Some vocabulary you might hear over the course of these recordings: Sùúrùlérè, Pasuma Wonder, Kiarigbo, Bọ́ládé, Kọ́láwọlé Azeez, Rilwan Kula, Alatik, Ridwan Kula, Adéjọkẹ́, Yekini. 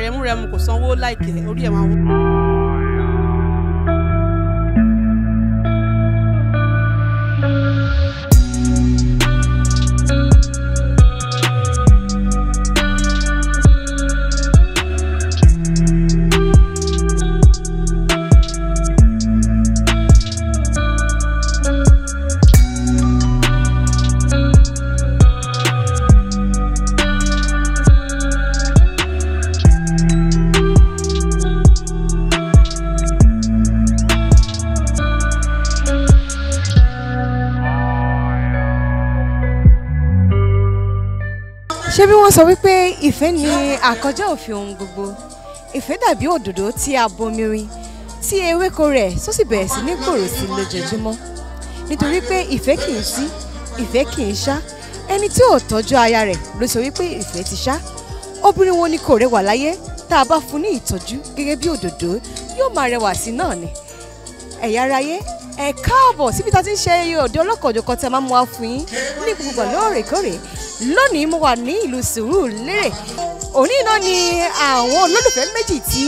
arẹmúrẹmú kò sanwó láìkẹ́ orí ẹ̀ máa wó. Ṣebí wọ́n sọ wípé ìfẹ́ ni àkọjá òfin ohun gbogbo ìfẹ́ dàbí òdòdó tí a bomirin tí ewéko rẹ̀ tó sì bẹ̀rẹ̀ sí ní gbòòrò sí lójoojúmọ́ nítorí pé ìfẹ́ kì í sí ìfẹ́ kì í ṣá ẹni tí ò tọ́jú aya rẹ̀ ló sọ wípé ìfẹ́ ti ṣá obìnrin wo ni kò rẹwà láyé tá a bá fún ní ìtọ́jú gẹ́gẹ́ bí òdòdó yóò máa rẹwà sí náà ni ẹ̀yà aráyé ẹ káàbọ̀ síbi tá ti ń ṣe òde ọlọ́kọ̀ọ́jọ̀kan tí a máa mú wá fún yín ní gbogbo lóòrèkóòrè lónìí mo wà ní ìlú Sùúrùlérè òní náà ni àwọn olólùfẹ́ méjì tí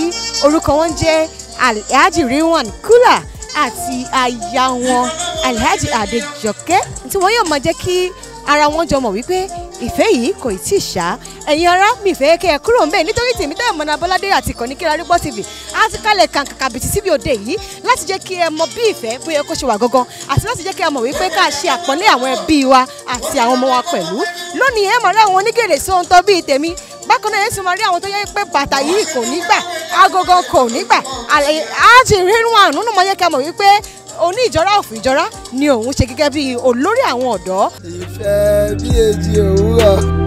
orúkọ wọn jẹ́ Alhaji Rilwan Kula àti aya wọn Alhaji Adéjọkẹ́ tí wọ́n yóò máa jẹ́ kí ara wọn jọ mọ̀ wípé ìfẹ́ yìí kò tí ì ṣá ẹ̀yin ará mi ìfẹ́ kẹ́ ẹ kúrò ńbẹ̀ nítorí tèmi tẹ́ Mọ́nà Bọ́ládé àti ìkànnì Kiarigbo TV á ti kalẹ̀ kàǹkàkà bìtì síbi òde yìí láti jẹ́ kí ẹ mọ bí ìfẹ́ bóyá kó ṣe wà gangan àti láti jẹ́ kí ẹ mọ̀ wípé ká ṣe àpọ́nlé àwọn ẹbí wa àti àwọn ọmọ wa pẹ̀lú lónìí ẹ máa rí àwọn onígèrè sóhun tó bíi tèmi bákan náà ẹ sì máa rí àwọn tó yẹ pé bàtà yìí kò ní gbà agogo kò ní gbà Alhaji Rilwan nínú mọ yẹ kí ẹ mọ̀ wípé oní ìjọra òfin ìjọra ni òun ṣe gẹ́gẹ́ bíi olórí àwọn ọ̀dọ́. ìfẹ́ bí èjì òwúrọ̀.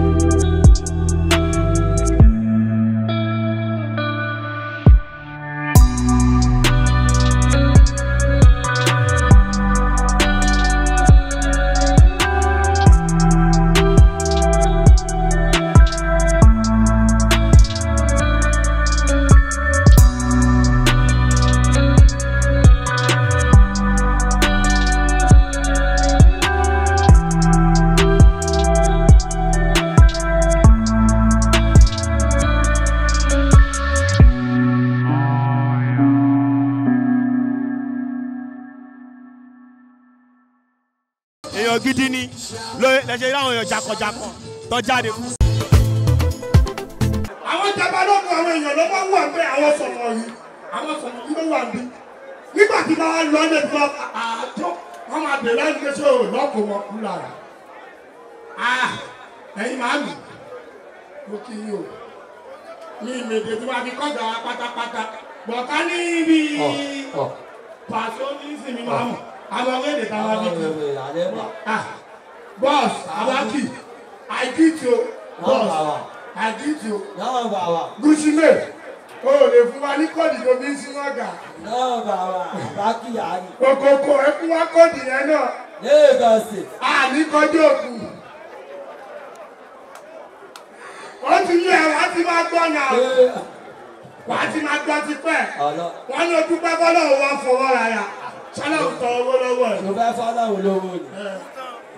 Èèyàn gidi ni lẹ́sẹ̀ láwọn èèyàn jàkọ̀jàkọ̀ tó jáde fún. Àwọn jabalọ́kọ̀ àwọn èèyàn ló bá wà pé àwọn sọ̀rọ̀ yìí ló wà bí. Nígbà tí wọ́n á lọ ní ẹ̀dùn àtọ́, wọ́n máa bèèrè láti ṣe òwò lọ́kọ̀ wọn kú lára. Ẹ̀yin màá mi, mo kí yín o. Ní ìmèdè tí wọ́n á fi kọ́jà wa pátápátá, bọ̀ká ní ibi pàṣẹ oníṣìí mi máa mọ̀. Àwọn wẹ́ẹ̀dì táwa bí kú. Boss, Abaki, I greet you. Boss, I greet you. Gúsímẹ̀, o lè fún wa ní kọ́ọ̀dì tó bí sínú ọ̀gá. Òkòkò ẹ fún wa kọ́ọ̀dì yẹn náà. Àní kọjú òkú. Wọ́n ti yí ẹ̀ wá ti máa gbọ́ náà. Wá ti máa gbọ́ tipẹ́. Wọ́n ní ojú pẹ́ bọ́lá òun wá fọwọ́ ra ya. Ṣálá ò tọ owó lọ́wọ́ ẹ̀. Mo fẹ́ fọ́lá ò lówó ni.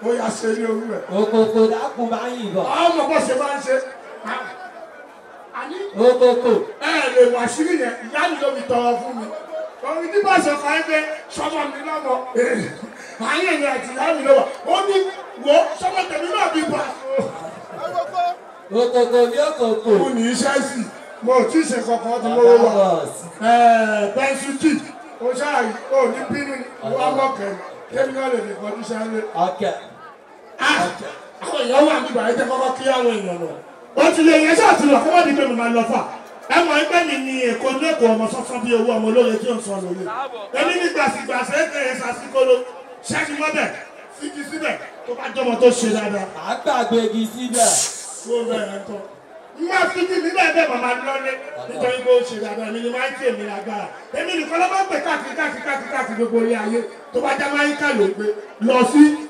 Ó yà ṣe ní orí rẹ̀. Òkòkò dákun máa ń yìnbọn. Àwọn ọmọ bọ́sẹ̀ máa ń ṣe. Òkòkò. Ẹ lè wà sílì yẹn, ìyá mi ló fi tọrọ fún mi. Orin ní bàṣẹ kan ń gbé sọmọ mi lọ́mọ. Àyè mi àti ìyá mi ló wà. Ó ní wo sọmọ tèmi náà bí bọ̀. Òkòkò ní òkòkò. Mo ní iṣẹ́ sí. Mo ò tí ì ṣe kankan tí mo wà. Bẹ́ńsítì. O ṣáà yìí o ní bínú wá lọ́kẹ̀ẹ́ kébí náà lè lè kọjú sáré. Ọkẹ́. Àwọn èèyàn wà nígbà yìí tẹ́ kọ́kọ́ kí àwọn èèyàn lọ. Wọ́n ti lè yẹn ṣáà ti lọ kó wọ́n di pé mo máa lọ fà. Ẹ mọ̀ ẹgbẹ́ mi ni Èkó lẹ́kọ̀ọ́ ọmọ sọ́sọ́ bíi owó ọmọ olóye tí ò ń sọ lóye. Èmi ní gbàsìgbàsì ẹgbẹ́ yẹn sàṣíkóló. Ṣẹ́gi mọ́bẹ̀ sígi síbẹ̀ tó bá jọmọ tó ṣe dáadáa. Àgbàgbégi síbẹ̀. Wọ́n bẹ̀rẹ̀ tán. Because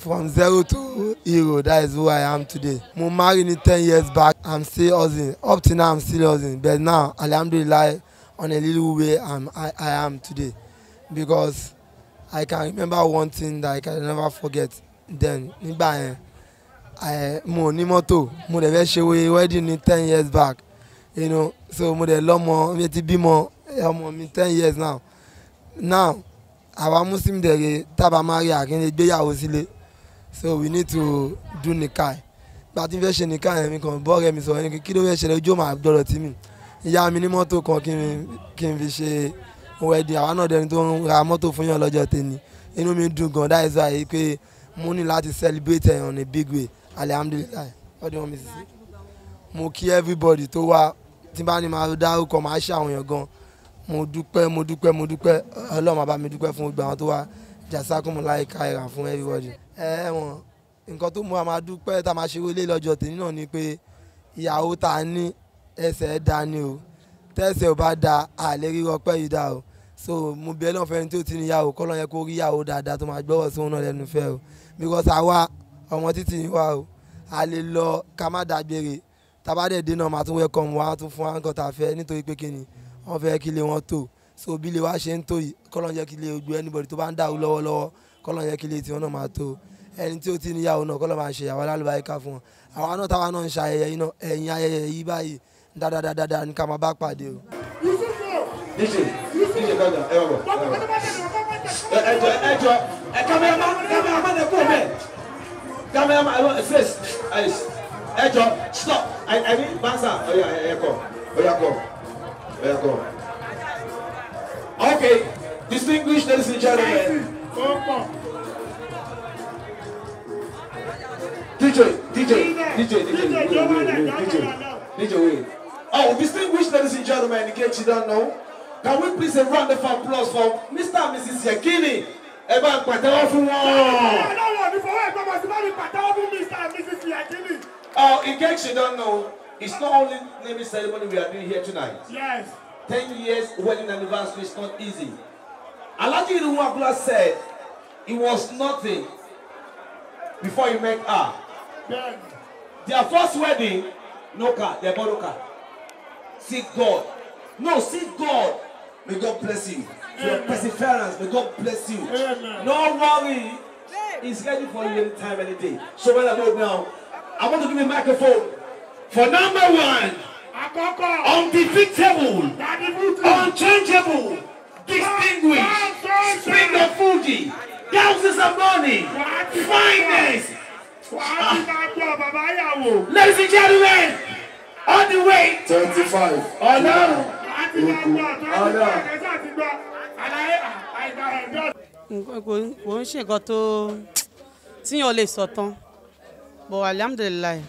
from 0 to hero, that is who I am today. I married 10 years back. I'm still hustling. Up to now, I'm still hustling. But now, alhamdulillah, on a little way, I am today. Because I can remember one thing that I can never forget. Then, I wedding 10 years back. You know, so I'm 10 years now. Now, our Muslim dey taba Maria again dey gbeya osile, so we need to do nikai. But if we she nikai, we can borrow me so any kilo we she le jo ma gboro ti mi. Iya mi ni mọ́tò kan kin fi ṣe wedding. Àwa náà dẹni tó ra mọ́tò fún yan lọ́jọ́ tèmi. Inú mi dùn gan, that is why pé mo ní láti celebrate on a big way. Alhamdulillah. What do you want me to say? Mo kí everybody tó wá tin ba ni ma dárúkọ ma ṣe àwọn yan gan. Mo dúpẹ́ Ọlọ́run má bá mi dúpẹ́ fún gbogbo àwọn tó wá jazakum laika ira fún everybody. Won nǹkan tó mú wa máa dúpẹ́ tá máa ṣe wọlé lọ́jọ́ tèmi náà ni pé ìyàwó tá ní ẹsẹ̀ dá ni o, tẹ́sẹ̀ ò bá dá a lè rí ọpẹ́ yìí dá o. So mo bẹ̀ Ọlọ́run fẹ́ni tó ti ní ìyàwó kọ́ Ọlọ́run yẹ kó rí ìyàwó dáadáa tó máa gbọ́rọ̀ sí òun náà lẹ́nu fẹ́ o, because àwa ọmọ títí ni wa o, a lè lọ ká má dágbére tá bá dé náà máa tún welcome wa tún fún wa nǹkan tá fẹ́ nítorí pé kíni wọ́n fẹ́ kí lè wọ́n tó. So bí lè wá ṣe ń tó yìí kọ́lọ́n jẹ́ kí lè gbé anybody tó bá ń dàrú lọ́wọ́lọ́wọ́ kọ́lọ́n jẹ́ kí lè tí wọ́n náà máa tó. Ẹni tí ó ti níyàwó náà kọ́lọ́n máa ṣe ìyàwó alálùbáríkà fún wọn. Àwa náà táwa náà ń ṣe ayẹyẹ yìí náà, ẹ̀yìn ayẹyẹ yìí báyìí dáadáa ní ká máa bá pàdé o. Ẹjọ stop, I mean basa oya kọ. Okay, distinguished ladies and gentlemen. DJ. Oh, distinguished ladies and gentlemen, in case you don't know, can we please have a round of applause for Mr. and Mrs. Yekini? About Mr. Oh, in case you don't know, it's not only naming ceremony we are doing here tonight. Yes. 10 years wedding anniversary is not easy. Alaji Iruwabula said it was nothing before he met her. Yes. Their first wedding, no car, they bought no car. Seek God. May God bless you. Amen. Your perseverance, may God bless you. Amen. No worry, it's ready for you any time, any day. So when I go now, I want to give you a microphone. For number one, undefeatable, unchangeable, distinguished, spring of Fuji, thousands of money, finest. Ladies and gentlemen, on the way. 25. Oh no. But alhamdulillah,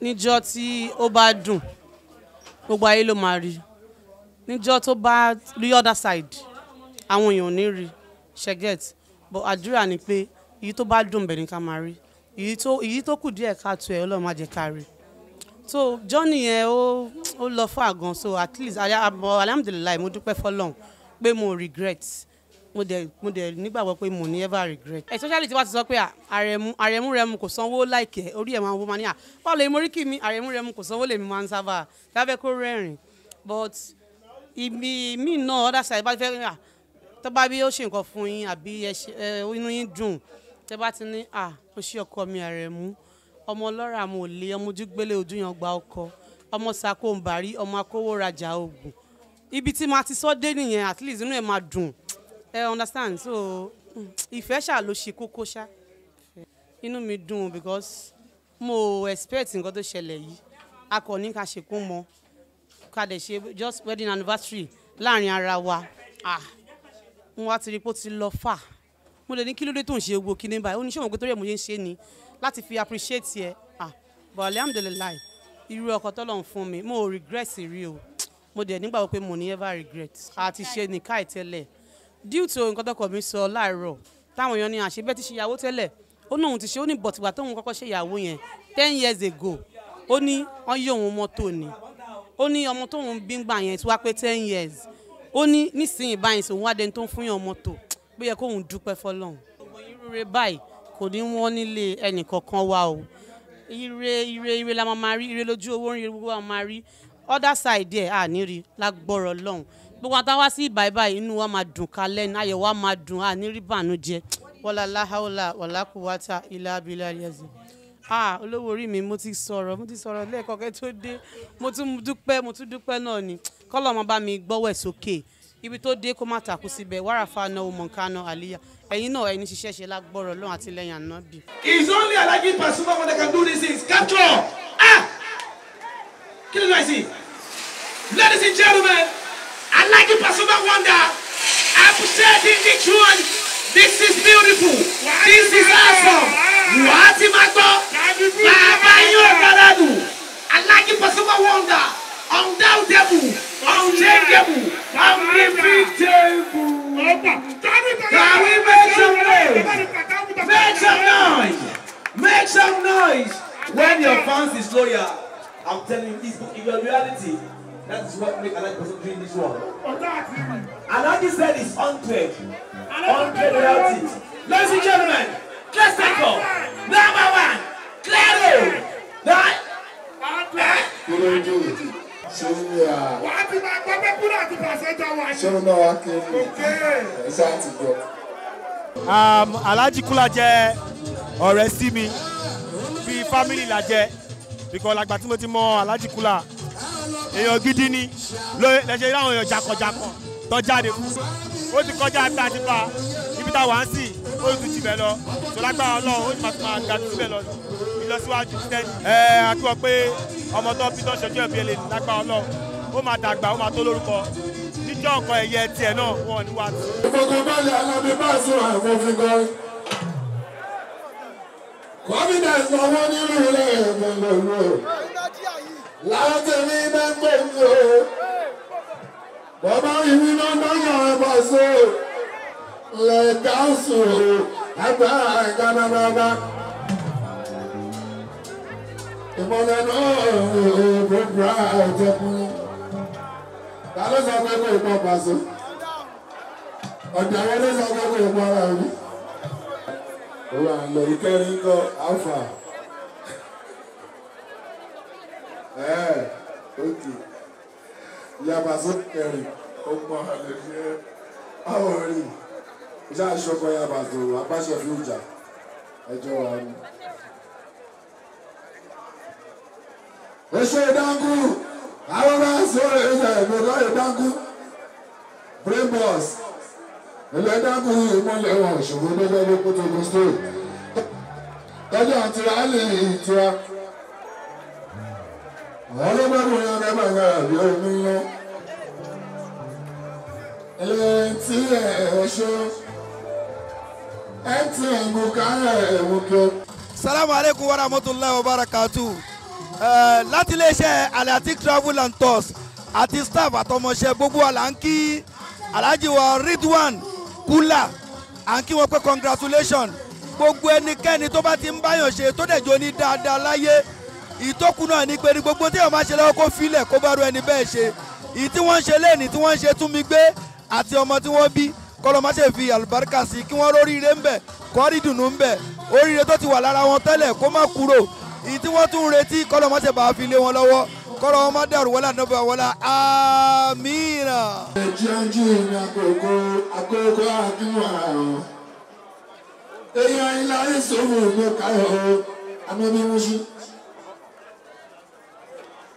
níjọ́ tí ó bá dùn, gbogbo ayé ló máa rí. Níjọ́ tó bá the other side, àwọn èèyàn ò ní rí, ṣe get. But àdúrà ni pé èyí tó bá dùn bẹ́ẹ̀ ni ká máa rí. Èyí tó kù díẹ̀ ká tó ẹ̀ Ọlọ́run má jẹ́ ká rí. So journey yẹn ó lọ fún àgàn, so at least alhamdulillah mo dúpẹ́ f'Ọlọ́run pé mo regret. Mo de nígbàgbọ́ pé mo ní ever regret, especially tí wá ti sọ pé Aremu Remu kò sanwó like e orí ẹ̀ máa wo mania báwo lè mori kí mi Aremu Remu kò sanwó lè mi máa ń sábà tá fẹ́ kó rẹ́rìn, but ibi mi náà other side bá fẹ́ tó bá bí ó ṣe nǹkan fún yín àbí inú yín dùn tẹ́ bá ti ní ó ṣe ọkọ mi Aremu, ọmọ lọ́ra mo lè ọmọ ojúgbélé ojú yan gba ọkọ ọmọ sako mbari ọmọ akówó rajà ogun ibi tí ma ti sọ dé nìyẹn, at least inú ẹ̀ máa dùn. I understand, so ìfẹ́ ṣá ló ṣe kókó ṣá, inú mi dùn because mo expect nǹkan tó ṣẹlẹ̀ yìí a kò ní ká ṣe kún mọ́ ká dẹ̀ ṣe just wedding anniversary láàrin ara wa, mo wá ti rí pé ó ti lọ fà, mo lè ní kí ló dé tó ń ṣe gbogbo kíní báyìí ó ní ṣé òun pé torí ẹ̀ mo ṣe ń ṣe ni láti fi appreciate ẹ but alhamdulillah irú ọkọ tọ́lọ̀ ń fún mi mo regret rí o, mo dẹ̀ nígbàgbọ́ pé mo ní ever regret àti ṣe nìka ìtẹ́lẹ̀. Due to nǹkan tọkọ mi sọ láàárọ̀ táwọn èèyàn ní àṣebẹ́ ti ṣe ìyàwó tẹ́lẹ̀ ó ní òun ti ṣe ó ní bọ̀tìgbà tóun kọ́kọ́ ṣe ìyàwó yẹn 10 years ago ó ní wọ́n yí òun mọ́tò ni ó ní ọmọ tóun bí ń gbà yẹn ti wá pé 10 years ó ní nísìnyí báyìí sòun wádẹni tó ń fún yàn mọ́tò pé yẹ kóun dúpẹ́ f'Ọlọ́run. Ire báyìí kò ní wọ́n nílé ẹnì kankan wa o, ire la máa rí, ire lójú owó ire gbogbo wa máa rí, other side ẹ̀ àní rí lágbọ́rọ̀ Ọlọ́run. Gbogbo àtàwá sí báyìí inú wa máa dùn kalẹ̀ ní ayọ̀ wa máa dùn ní rí bànújẹ́. Wala lahaula wala quwata illa billahi yẹsẹ̀. Olówó orí mi mo ti sọ̀rọ̀ lẹ́ẹ̀kan kẹ́ tó dé mo tún dúpẹ́ náà ni kọ́lọ̀ máa bá mi gbọ́wọ́ ẹ̀ sókè ibi tó dé kó má takú síbẹ̀ wàràfà náà ó mọ̀ nǹkan náà àlíyá ẹ̀yin náà ẹni ṣiṣẹ́ ṣe lágbọ́rọ̀ Ọlọ́run àti lẹ́yìn ànábì. It's only Alhaji Pasuma Wonder can do these things. Capture! Kill it, I see. Ladies and gentlemen, Alhaji Pasuma Wonder, appreciating each one. This is beautiful. This is awesome. Watimato, Baba Yogaladu, Alhaji Pasuma Wonder, undoubtable, unchangeable, unrepeatable. Can we make some noise? Make some noise. Make some noise. When your fans is loyal, I'm telling you, this book is your reality. That is what makes Alhaji Pasuma doing this one. Alhaji said it's 100. 100 royalties. Ladies and gentlemen, let's take off. Number 1, Claro. That. Alhaji Kula jẹ́ ọ̀rẹ́ sí mi bí family la jẹ́ because àgbà tí mo ti mọ Alhaji Kula. Èèyàn gidi ni lẹ́sẹ̀ ìlànà èèyàn jakọ̀jakọ̀ tó jáde fún ó ti kọjá àtàtìpa ibi tá a wà ń sìn ó ti jìbẹ̀ lọ tó lágbára Ọlọ́run ó ti máa ga síbẹ̀ lọ ìlọsíwájú tẹ́lẹ̀. Àtúwọ̀ pé ọmọ tó bí tó ṣojú ẹ̀bí ẹlẹ́ lágbára Ọlọ́run ó máa dàgbà ó máa tó lórúkọ jíjọ́ nǹkan ẹ̀yẹ tiẹ̀ náà wọ́n ní wá. Ìfọ̀kọ̀ balẹ̀ alábí bá sùn àwọn fi gan. Gómìnà ìsanwó nílùú ilé ẹ̀gbọ̀n láwọn tẹ̀lé ibẹ̀ ń bẹ̀ ní o bàbá ìwé náà lọ́yọ̀ ẹ̀bà ṣe lẹ́ẹ̀ká sòrò àgbà àìkánnábàbá ìmọ̀lẹ̀ náà bọ̀bọ̀rà ọ̀tẹ̀kùnrin ta ló sọ pé kò ìpọ̀ pàṣẹ ọ̀dà wọn ló sọ pé kò ìpọ̀ ara rí òun àlọ́ ìkẹrin kọ́ alfa. Okay. Yabaso Kerry, Opa Hallelujah. How are you? Just show for Yabaso, a bunch of future. I join. Let's say Dangu. I want to say, no, no, Dangu. Brain boss. Let Dangu, you want to watch. You want to put on the stool. That's your alley. Ọlọ́gbọ́n yẹn lẹ́gbàá ń gbàrà bí omi lọ. Ẹlẹ́ntì ẹ̀ ọ̀ṣọ́. Ẹ̀ntì ẹ̀mú kárẹ̀ ẹ̀mú kẹ́. Assalamu alaikum wa rahmatullahi wa barakatuh. Láti iléeṣẹ́ Alatik Travel and Tours àti staff àtọmọṣẹ́ gbogbo àlà ń kí Alhaji wa Ridwan Kula à ń kí wọn pé congratulations. Gbogbo ẹnikẹ́ni tó bá ti ń báyàn ṣe tó dẹ̀ jó ní dáadáa láyé. Ìtókù náà ni pé ní gbogbo tí wọ́n máa ṣe lọ́wọ́ kó filẹ̀ kó bá ru ẹni bẹ́ẹ̀ ṣe. Èyí tí wọ́n ń ṣe léèní tí wọ́n ń ṣe tún mi gbé àti ọmọ tí wọ́n bí kọ́lọ́ má ṣe fi àlùbáríkà sí kí wọ́n róríire ń bẹ̀ kọ́rí dùnú ń bẹ̀ oríire tó ti wà lára wọn tẹ́lẹ̀ kó má kúrò èyí tí wọ́n tún ń retí kọ́lọ́ má ṣe bá fi lé wọn lọ́wọ́ kọ́lọ́ wọn má dàrú wọ́lá nọ́bà wọ́lá amínà. ẹ̀jẹ̀jú ni àkókò àkókò àdúrà ọ̀ èèyàn ilá ìṣòwò ló káyọ̀ ọ́ àmọ́ bí wọ́n ṣe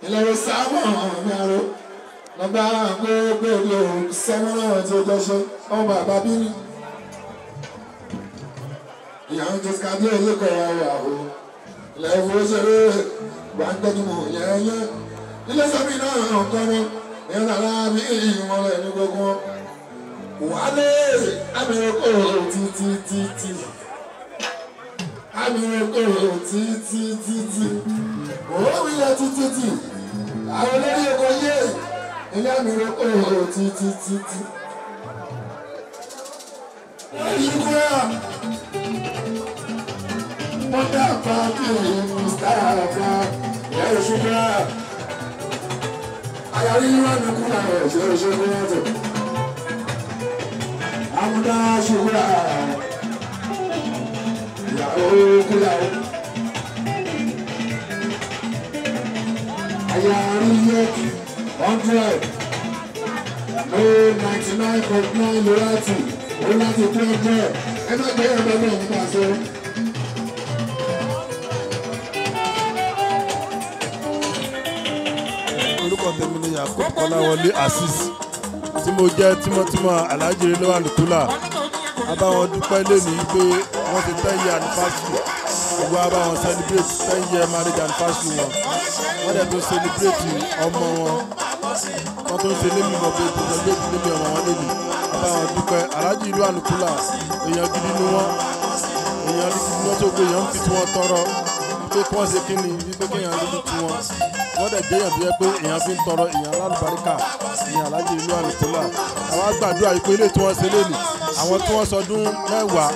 ìlọ́wọ́ sábà ọ̀hún ní aró lọ́ba àgbẹ̀gbẹ̀ ló sẹ́mọ́nà tó dọ́ṣẹ́ ọmọ bàbá bínú. Ìyàwó tó kàdé olóko ọ̀rọ̀ àwò ilẹ̀ ìfowóṣeré gbàǹdẹ́numọ̀ yẹ́yẹ́. Ilé sọ́mi náà ọ̀tọ́ wọn ìyẹn nàlá mi ìwọ̀n rẹ̀ ní gbogbo wọn. Wálé àmìrẹ́kọ̀ títítítí. Àmìrẹ́kọ̀ títítítí. Òwò mi yẹ títítì. Àwọn olórí ẹ̀kọ́ yé. Ilé àmìrẹ́kọ̀ títítítí. I am Kọ́láwọlé Azeez tí mo jẹ́ tímọ́tímọ́ Alhaji Ridwan Kula a bá wọn dúpẹ́ lónìí pé wọ́n ti 10-year anniversary gbogbo a bá wọn celebrate 10-year marriage anniversary wọn wọ́n dẹ̀ tún celebrate ọmọ wọn wọ́n tún ṣe lémi mọ̀ pé tó celebrate lémi ọmọ wọn lónìí a bá wọn dúpẹ́ Alhaji Ridwan Kula èèyàn gidi ni wọ́n èèyàn gidi ni wọ́n tó gbé èèyàn ń fi tí wọ́n tọrọ wípé kí wọ́n ṣe kí ni wípé kí èèyàn lójú tí wọ́n wọ́n dẹ̀ gbéyàn bí ẹ pé èèyàn fi ń tọrọ èèyàn alálùbáríkà ní Alhaji Ridwan Kula àwọn gbàdúrà yìí pé ilé tí wọ́n ṣe lé ní àwọn tí wọ́n sọdún mẹ́wàá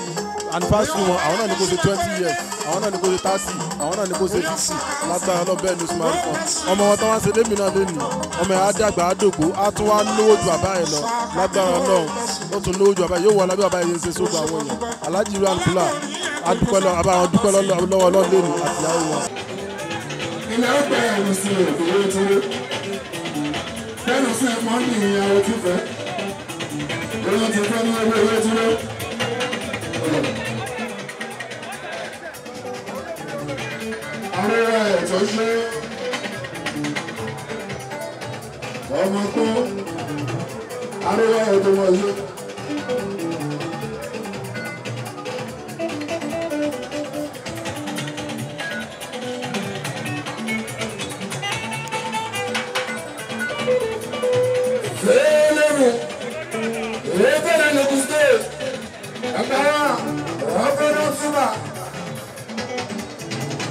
anniversary wọn àwọn náà ní kó ṣe 20 years àwọn náà ní kó ṣe 30 àwọn náà ní kó ṣe 50 látara ọlọ́bẹ̀ ní sùmárì kan ọmọ wọn tó wá ṣe lémi náà lé ní ọmọ ẹ̀ á dàgbà á dògbò á tún wá lówó ju bàbá ẹ̀ lọ lágbára Ọlọ́run ó tún lówó ju bàbá yóò wọ alábẹ́ bàbá yẹn ṣe sóògùn àwọn èèyàn Alhaji Ridwan Kula àbáwọn dúpẹ́ lọ́wọ́ lọ́lẹ́nu àtìyàwó wọn. Ilẹ̀ ọgbà ẹ̀rù sí òkúrò ìtúrú. Bẹ́ẹ̀ni fún ẹ̀mọ́ ní ìyàwó tó fẹ́. Bẹ́ẹ̀ni ti fẹ́ ní ọgbà ìwé ìtúrú. Àwọn ẹ̀rọ ẹ̀tọ́ ṣe ọmọ tó àríwá ẹ̀dùn wọ̀nyí.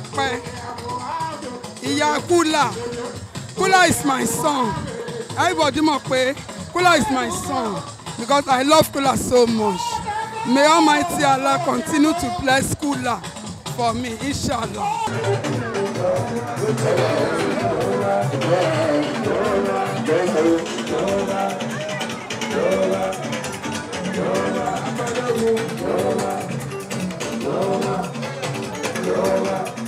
Iya Kula. Kula is my song. Everybody must pay. Kula is my song because I love Kula so much. May Almighty Allah continue to bless Kula for me, inshallah. Yola.